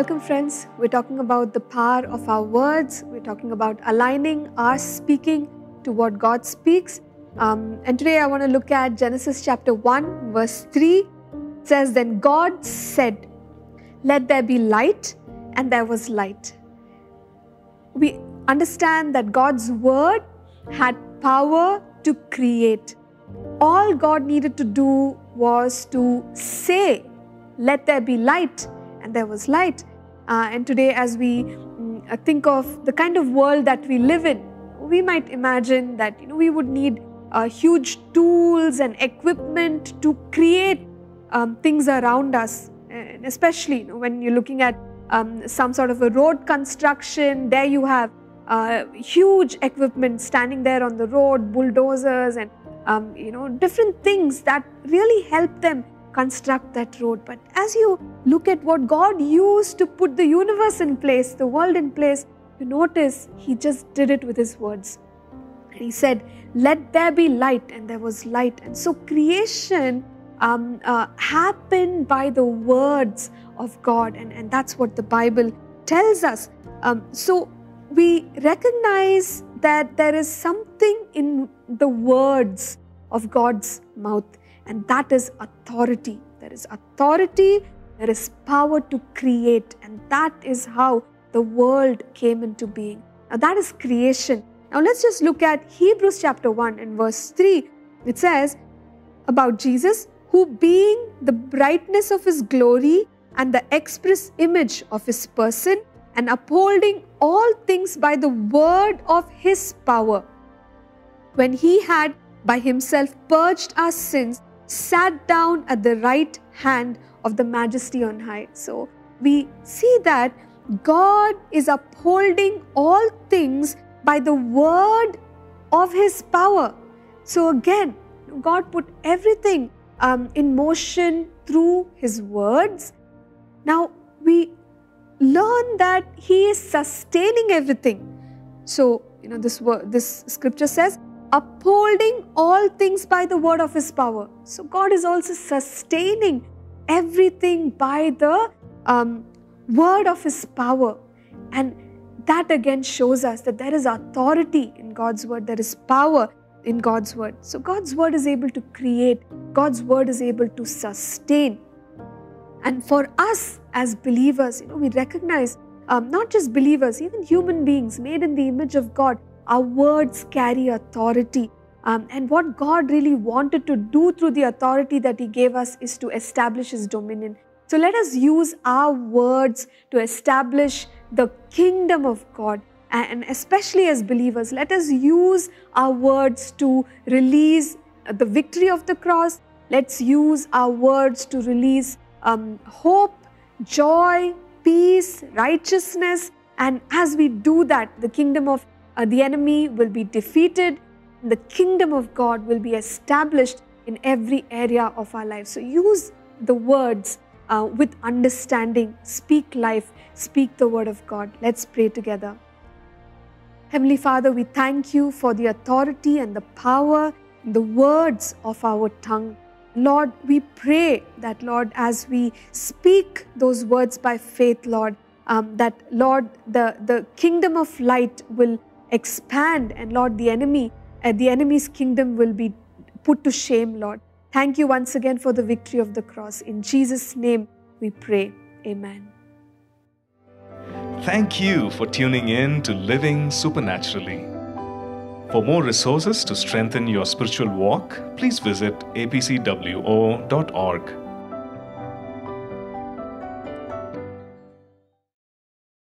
Welcome, friends. We're talking about the power of our words. We're talking about aligning our speaking to what God speaks. And today I want to look at Genesis chapter 1, verse 3. It says, "Then God said, let there be light, and there was light." We understand that God's word had power to create. All God needed to do was to say, "Let there be light," and there was light. And today, as we think of the kind of world that we live in, we might imagine that we would need huge tools and equipment to create things around us. And especially when you're looking at some sort of a road construction, there you have huge equipment standing there on the road, bulldozers and different things that really help them construct that road. But as you look at what God used to put the universe in place, the world in place, you notice He just did it with His words. And He said, "Let there be light," and there was light. And so creation happened by the words of God, and that's what the Bible tells us. So we recognize that there is something in the words of God's mouth. And that is authority. There is authority, there is power to create. And that is how the world came into being. Now that is creation. Now let's just look at Hebrews chapter 1 and verse 3. It says about Jesus, "Who being the brightness of His glory and the express image of His person, and upholding all things by the word of His power, when He had by Himself purged our sins, sat down at the right hand of the Majesty on high." So we see that God is upholding all things by the word of His power. So again, God put everything in motion through His words. Now we learn that He is sustaining everything. So this scripture says, upholding all things by the word of His power. So God is also sustaining everything by the word of His power. And that again shows us that there is authority in God's word. There is power in God's word. So God's word is able to create. God's word is able to sustain. And for us as believers, we recognize, not just believers, even human beings made in the image of God, our words carry authority. And what God really wanted to do through the authority that He gave us is to establish His dominion. So let us use our words to establish the kingdom of God. And especially as believers, let us use our words to release the victory of the cross. Let's use our words to release hope, joy, peace, righteousness. And as we do that, the kingdom of the enemy will be defeated. The kingdom of God will be established in every area of our life. So use the words with understanding. Speak life. Speak the word of God. Let's pray together. Heavenly Father, we thank You for the authority and the power in the words of our tongue. Lord, we pray that, Lord, as we speak those words by faith, Lord, that, Lord, the kingdom of light will expand, and Lord, the enemy's kingdom will be put to shame, Lord. Thank You once again for the victory of the cross. In Jesus' name we pray. Amen. Thank you for tuning in to Living Supernaturally. For more resources to strengthen your spiritual walk, please visit apcwo.org.